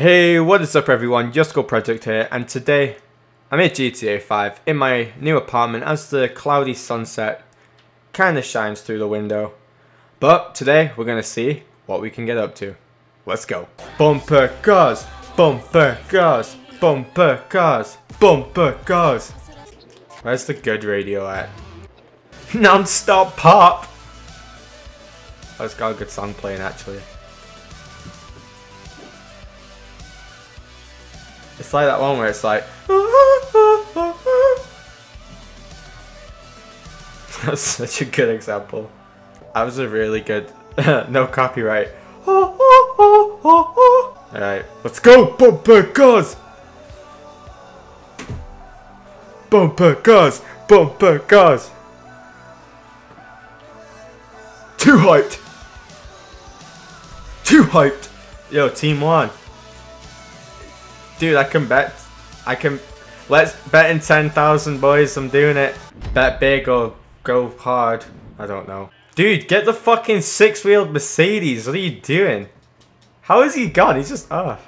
Hey, what is up everyone, Ysgol Project here, and today I'm at GTA 5 in my new apartment as the cloudy sunset kind of shines through the window. But today we're going to see what we can get up to. Let's go. Bumper cars, bumper cars, bumper cars, bumper cars. Where's the good radio at? Non-stop pop! Oh, it's got a good song playing actually. It's like that one where it's like that's such a good example. That was a really good no copyright. Alright, let's go! Bumper cars! Bumper cars! Bumper cars! Too hyped! Too hyped! Yo, team one. Dude, I can, let's bet in 10,000 boys, I'm doing it. Bet big or go hard, I don't know. Dude, get the fucking six-wheeled Mercedes, what are you doing? How is he gone? He's just off.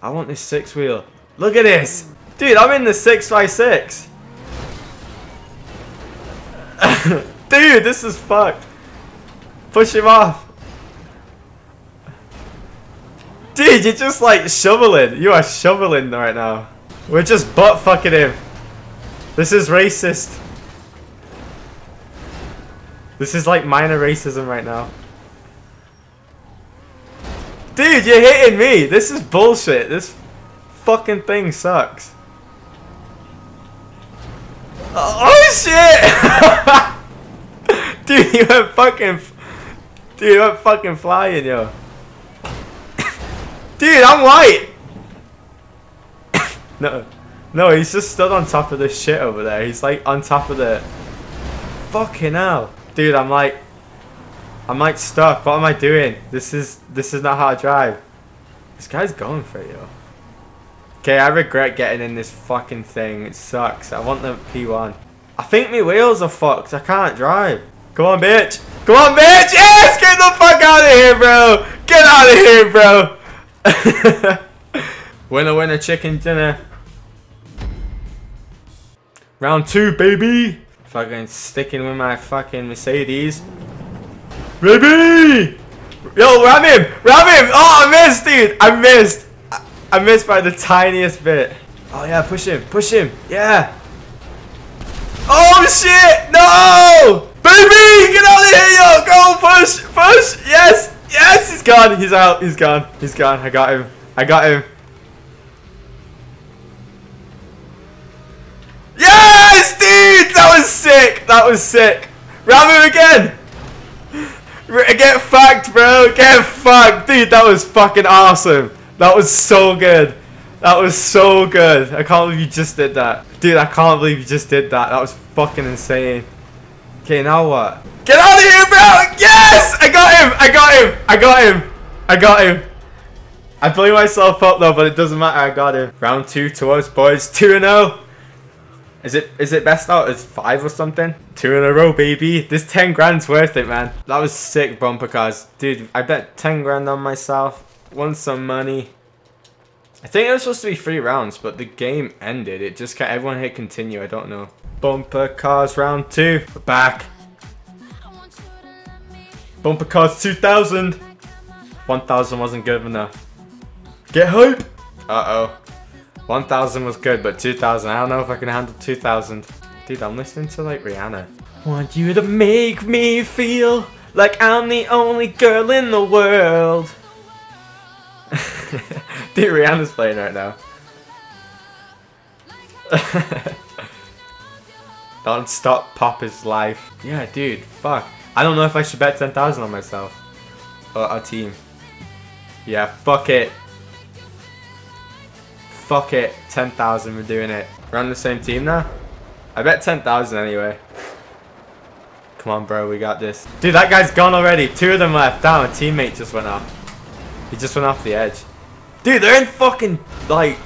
I want this six-wheel. Look at this. Dude, I'm in the 6x6. Dude, this is fucked. Push him off. Dude, you're just like shoveling. You are shoveling right now. We're just butt fucking him. This is racist. This is like minor racism right now. Dude, you're hitting me. This is bullshit. This fucking thing sucks. Oh shit! Dude, you went fucking. Dude, you went fucking flying, yo. Dude, I'm white! No, he's just stood on top of this shit over there. He's like on top of the... Fucking hell. Dude, I'm like stuck. What am I doing? This is not how I drive. This guy's going for it, yo. Okay, I regret getting in this fucking thing. It sucks. I want the P1. I think my wheels are fucked. I can't drive. Come on, bitch. Come on, bitch! Yes! Get the fuck out of here, bro! Get out of here, bro! Winner, winner, chicken dinner. Round two, baby. Fucking sticking with my fucking Mercedes. Baby! Yo, ram him! Ram him! Oh, I missed, dude! I missed! I missed by the tiniest bit. Oh, yeah, push him. Push him. Yeah. Oh, shit! No! Baby! Get out of here, yo! Go! Push! Push! Yes! Yes, he's gone. He's out. He's gone. He's gone. I got him. I got him. Yes, dude. That was sick. That was sick. Ram him again. Get fucked, bro. Get fucked, dude. That was fucking awesome. That was so good. That was so good. I can't believe you just did that, dude. I can't believe you just did that. That was fucking insane. Okay, now what? Get out of here, bro! Yes! I got him! I got him! I got him! I got him! I blew myself up though, but it doesn't matter. I got him. Round two to us, boys. 2-0. Is it best out as 5 or something? 2 in a row, baby. This 10 grand's worth it, man. That was sick, bumper cars. Dude, I bet 10 grand on myself. Won some money. I think it was supposed to be 3 rounds, but the game ended. It just kept everyone hit continue. I don't know. Bumper cars round 2. We're back. Bumper cars 2000. 1000 wasn't good enough. Get hype. Uh oh. 1000 was good, but 2000. I don't know if I can handle 2000. Dude, I'm listening to like Rihanna. Want you to make me feel like I'm the only girl in the world. Dude, Rihanna's playing right now. Non-stop pop is life. Yeah, dude. Fuck. I don't know if I should bet 10,000 on myself. Or our team. Yeah, fuck it. Fuck it. 10,000, we're doing it. We're on the same team now? I bet 10,000 anyway. Come on, bro, we got this. Dude, that guy's gone already. 2 of them left. Down, a teammate just went off. He just went off the edge. Dude, they're in fucking, like,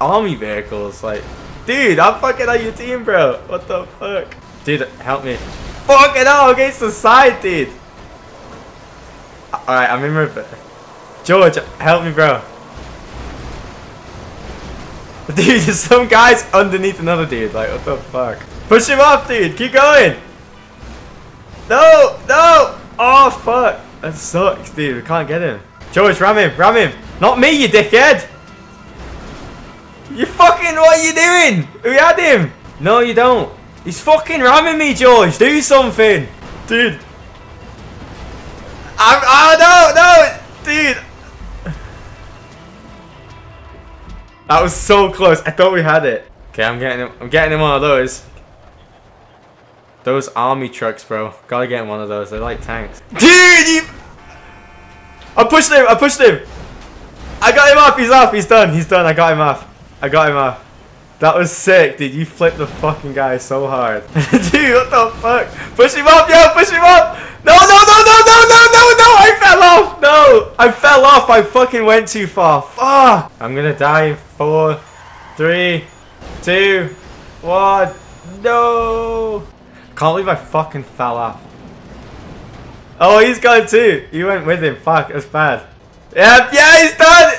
army vehicles. Like, dude, I'm fucking on your team, bro. What the fuck? Dude, help me. Fucking hell, against the side, dude. Alright, I'm in reverse. George, help me, bro. Dude, there's some guys underneath another dude. Like, what the fuck? Push him off, dude. Keep going. No, no. Oh, fuck. That sucks, dude. We can't get him. George, ram him. Ram him. Not me, you dickhead. You fucking, what are you doing? We had him. No, you don't. He's fucking ramming me, George. Do something. Dude. No, dude. That was so close. I thought we had it. Okay, I'm getting him one of those. Those army trucks, bro. Gotta get him one of those. They're like tanks. Dude, you... I pushed him. I got him off. He's off. He's done. I got him off. That was sick, dude. You flipped the fucking guy so hard. Dude, what the fuck? Push him up, yo. Push him up. No. I fell off. No. I fell off. I fucking went too far. Fuck. I'm gonna die in 4, 3, 2, 1. No. Can't believe I fucking fell off. Oh, he's gone too. You went with him. Fuck, that's bad. Yeah, he's done.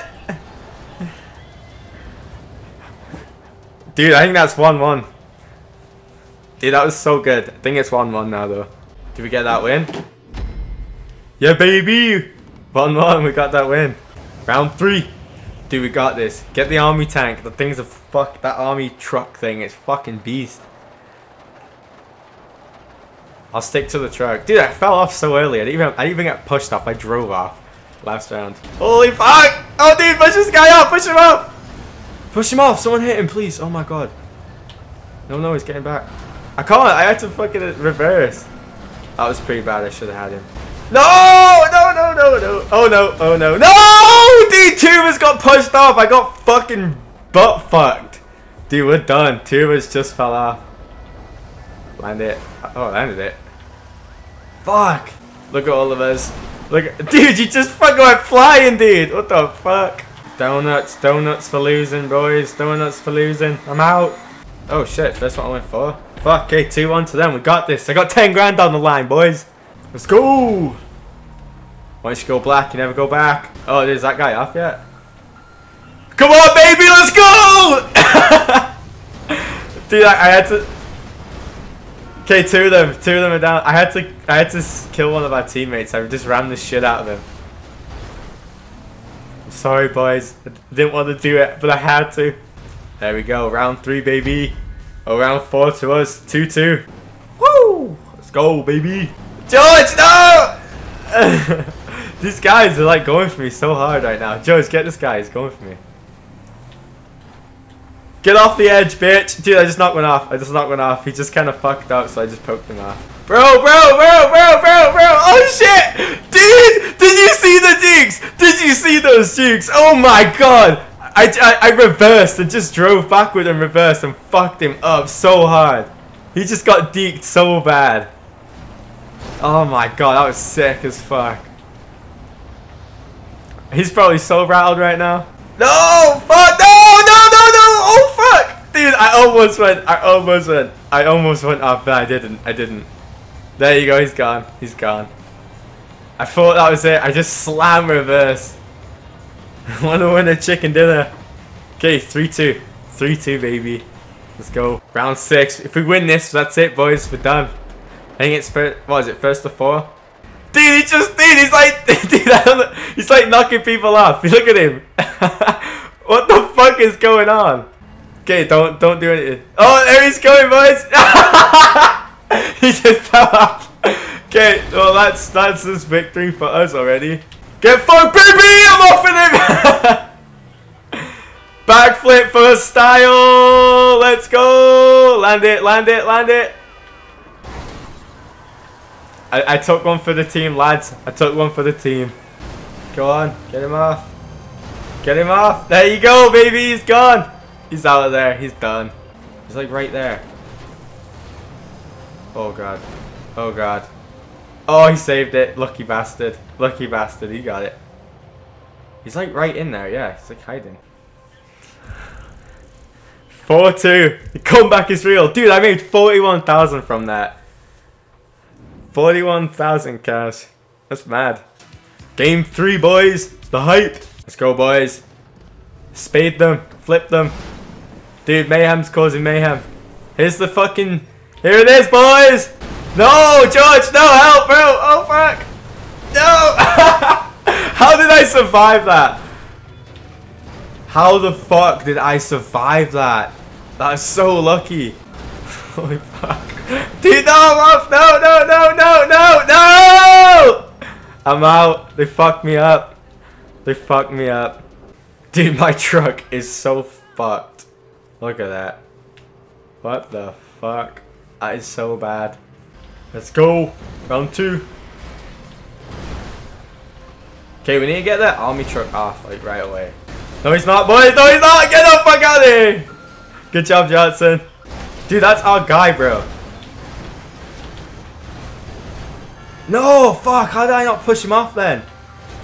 Dude, I think that's 1-1. Dude, that was so good. I think it's 1-1 now, though. Did we get that win? Yeah, baby. 1-1. We got that win. Round 3. Dude, we got this. Get the army tank. The thing's a fuck. That army truck thing. It's fucking beast. I'll stick to the truck. Dude, I fell off so early. I didn't even get pushed off. I drove off last round. Holy fuck! Oh, dude, push this guy up! Push him up! Push him off! Someone hit him, please! Oh my god. No, he's getting back. I can't! I had to fucking reverse. That was pretty bad. I should have had him. No! Oh no! No! Dude, Tuba's got pushed off! I got fucking butt fucked. Dude, we're done. Tuba's just fell off. Land it. Oh, I landed it. Fuck! Look at all of us. Look, dude, you just fucking went flying, dude. What the fuck? Donuts for losing, boys. Donuts for losing. I'm out. Oh shit, that's what I went for. Fuck. Okay, 2-1 to them. We got this. I got 10 grand on the line, boys. Let's go. Once you go black, you never go back. Oh, is that guy off yet? Come on, baby, let's go. Dude, I had to. Okay, two of them are down. I had to kill one of our teammates. I just rammed the shit out of him. I'm sorry, boys. I didn't want to do it, but I had to. There we go. Round 3, baby. Oh, round 4 to us. 2-2. Woo! Let's go, baby. George, no! These guys are like going for me so hard right now. George, get this guy. He's going for me. Get off the edge, bitch! Dude, I just knocked one off. He just kind of fucked up, so I just poked him off. Bro! Oh shit! Dude! Did you see the jukes? Did you see those jukes? Oh my god! I reversed and just drove backward and reversed and fucked him up so hard. He just got deked so bad. Oh my god, that was sick as fuck. He's probably so rattled right now. No! Fuck! No! Oh fuck! Dude, I almost went up, but I didn't. There you go, he's gone. I thought that was it, I just slam reverse. I wanna win a chicken dinner. Okay, 3-2. 3-2, baby. Let's go. Round 6. If we win this, that's it, boys. We're done. I think it's first, what is it, first to 4? Dude, he's like, dude, he's like knocking people off. Look at him. What the fuck is going on? Okay, don't do anything. Oh, there he's going, boys. He just fell off. Okay, well that's this victory for us already. Get fucked, baby! I'm off with him. Backflip for style. Let's go. Land it. I took one for the team, lads. I took one for the team. Go on, get him off. Get him off! There you go, baby! He's gone! He's out of there. He's done. He's like right there. Oh god. Oh god. Oh, he saved it. Lucky bastard. Lucky bastard. He got it. He's like right in there. Yeah, he's like hiding. 4-2. The comeback is real. Dude, I made 41,000 from that. 41,000 cash. That's mad. Game 3, boys. The hype. Let's go, boys. Spade them. Flip them. Dude, mayhem's causing mayhem. Here's the fucking... Here it is, boys! No, George, no, help, bro! Oh, fuck! No! How did I survive that? How the fuck did I survive that? That's so lucky. Holy fuck. Dude, no, I'm off! No, no, no, no, no, no! I'm out. They fucked me up. They fucked me up. Dude, my truck is so fucked. Look at that. What the fuck? That is so bad. Let's go. Round two. Okay, we need to get that army truck off, like, right away. No, he's not, boys. No, he's not. Get the fuck out of here. Good job, Johnson. Dude, that's our guy, bro. No, fuck. How did I not push him off then?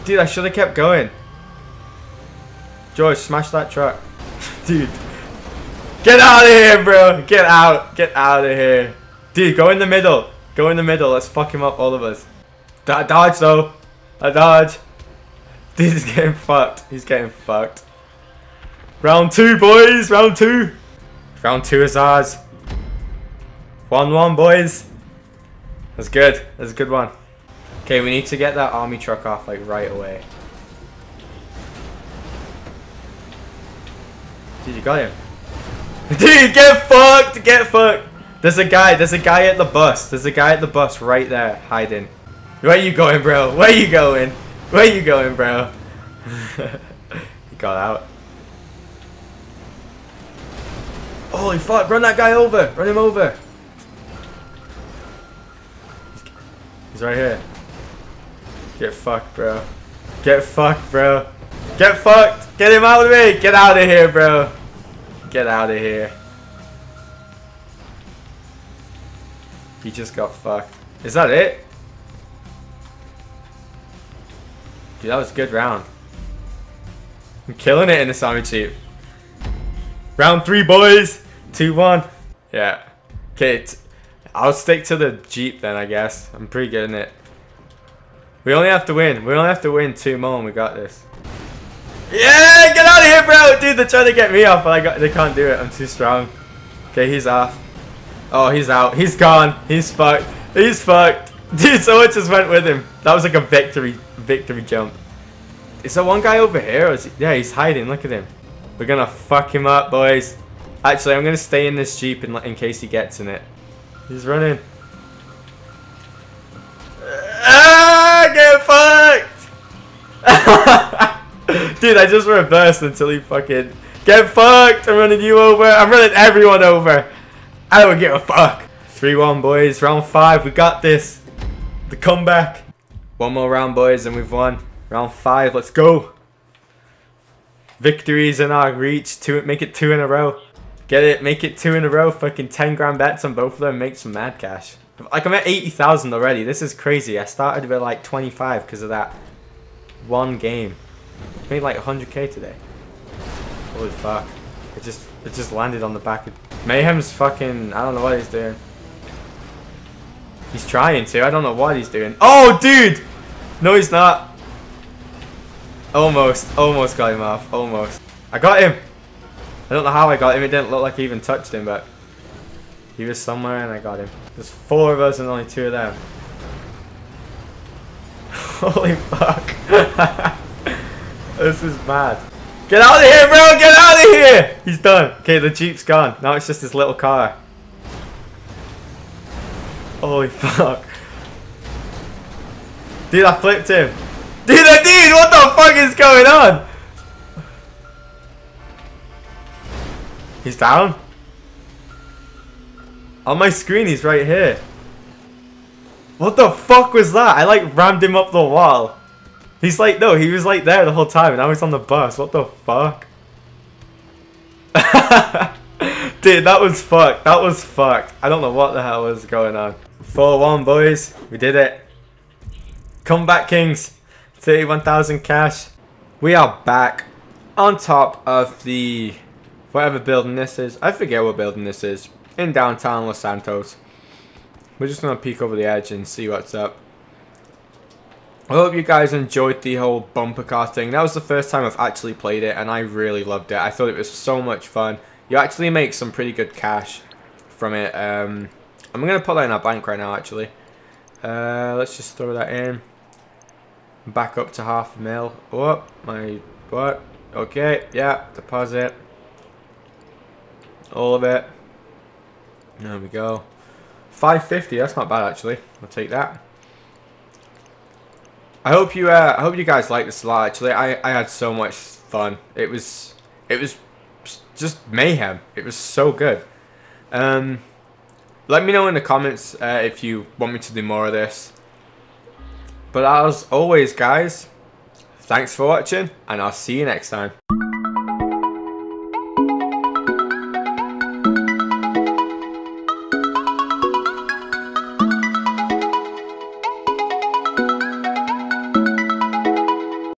Dude, I should have kept going. George, smash that truck. Dude. Get out of here, bro. Get out. Get out of here. Dude, go in the middle. Go in the middle. Let's fuck him up, all of us. That dodge, though. That dodge. Dude, he's getting fucked. He's getting fucked. Round two, boys. Round two. Round two is ours. 1-1, boys. That's good. That's a good one. Okay, we need to get that army truck off, like, right away. Dude, you got him. Dude, get fucked. Get fucked. There's a guy. There's a guy at the bus. There's a guy at the bus right there, hiding. Where you going, bro? Where you going? Where you going, bro? He got out. Holy fuck, run that guy over! Run him over! He's right here. Get fucked, bro. Get fucked, bro. Get fucked! Get him out of me! Get out of here, bro! Get out of here. He just got fucked. Is that it? Dude, that was a good round. I'm killing it in this army chief. Round three, boys. 2-1. Yeah. Okay, I'll stick to the Jeep then, I guess. I'm pretty good in it. We only have to win. We only have to win 2 more and we got this. Yeah, get out of here, bro. Dude, they're trying to get me off, but they can't do it. I'm too strong. Okay, he's off. Oh, he's out. He's gone. He's fucked. He's fucked. Dude, so I just went with him. That was like a victory jump. Is there one guy over here? Or is he? Yeah, he's hiding. Look at him. We're gonna fuck him up, boys. Actually, I'm gonna stay in this Jeep in case he gets in it. He's running. Ah, get fucked! Dude, I just reversed until he fucking... Get fucked! I'm running you over. I'm running everyone over. I don't give a fuck. 3-1, boys. Round 5. We got this. The comeback. 1 more round, boys, and we've won. Round 5. Let's go. Victories in our reach. Make it 2 in a row. Get it. Make it 2 in a row. Fucking 10 grand bets on both of them. Make some mad cash. Like, I'm at 80,000 already. This is crazy. I started with like 25 because of that one game. Made like 100k today. Holy fuck. It just landed on the back of... Mayhem's fucking... I don't know what he's doing. He's trying to. I don't know what he's doing. Oh, dude! No, he's not. Almost. Almost got him off. Almost. I got him. I don't know how I got him. It didn't look like he even touched him, but... He was somewhere and I got him. There's 4 of us and only 2 of them. Holy fuck. This is mad. Get out of here, bro! Get out of here! He's done. Okay, the Jeep's gone. Now it's just his little car. Holy fuck. Dude, I flipped him. Dude, dude, what the fuck is going on? He's down? On my screen, he's right here. What the fuck was that? I like rammed him up the wall. He's like, no, he was like there the whole time. Now he's on the bus. What the fuck? Dude, that was fucked. That was fucked. I don't know what the hell was going on. 4-1, boys. We did it. Comeback Kings. 31,000 cash. We are back on top of the... Whatever building this is. I forget what building this is. In downtown Los Santos. We're just going to peek over the edge and see what's up. I hope you guys enjoyed the whole bumper car thing. That was the first time I've actually played it. And I really loved it. I thought it was so much fun. You actually make some pretty good cash from it. I'm going to put that in our bank right now, actually. Let's just throw that in. Back up to $500,000. Oh, my... what? Okay, yeah, deposit. All of it. There we go. 550, that's not bad, actually. I'll take that. I hope you guys like this a lot, actually. I had so much fun. It was just mayhem. It was so good. Let me know in the comments if you want me to do more of this. But as always, guys, thanks for watching, and I'll see you next time.